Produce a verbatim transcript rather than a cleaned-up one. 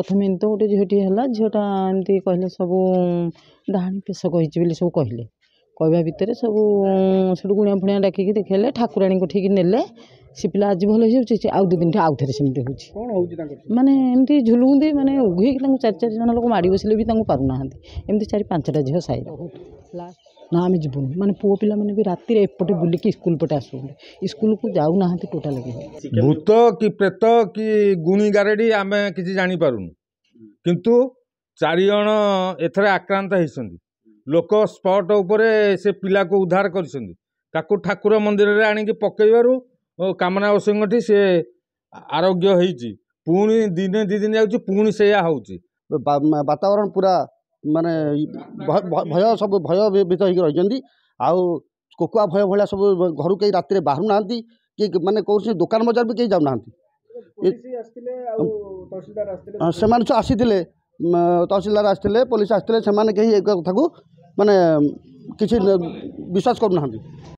प्रथम तो गोटे झीटी है झीटा एमती कहले सब डाणी पेश कही सब कहले कहवा भितर सब सब गुणिया फुणिया डाकिकी देखेले ठाकुराणी को ठीक ने सी पिला आज भल हो आउ दु दिन आउ थे सेमती हो माने एमती झुलुंदी माने उघेक चार चार जन लोक माड़ी बसले भी पारना एमती चार पांचटा झील साई ना आम जीवन माने पुओ पिला माने भी राति रे एपटे बुलिकी स्कूल पटे आसू स्कूल को जाऊ ना टोटाल भूत कि प्रेत कि गुणी गारेडी आम किसी जानी पारुनु किंतु चारिजण एथरे आक्रांत होइसंदी लोक स्पॉट उपरे से पिला को उद्धार करिसंदी ताकू ठाकुर मंदिर रे आनी पकेइबारु कामना वसंगठी से आरोग्य होइची पुणी दिने दी दिन जाउची पुणी सेया होउची वातावरण पूरा माने भय सब भय भीत हो रही कोकुआ भय भाया सब घर कहीं राति बाहर ना कि माने कौन से दुकान बजार भी कहीं जाऊना से आसी तहसीलदार आसते पुलिस आसते कथा को माने किसी विश्वास करूना।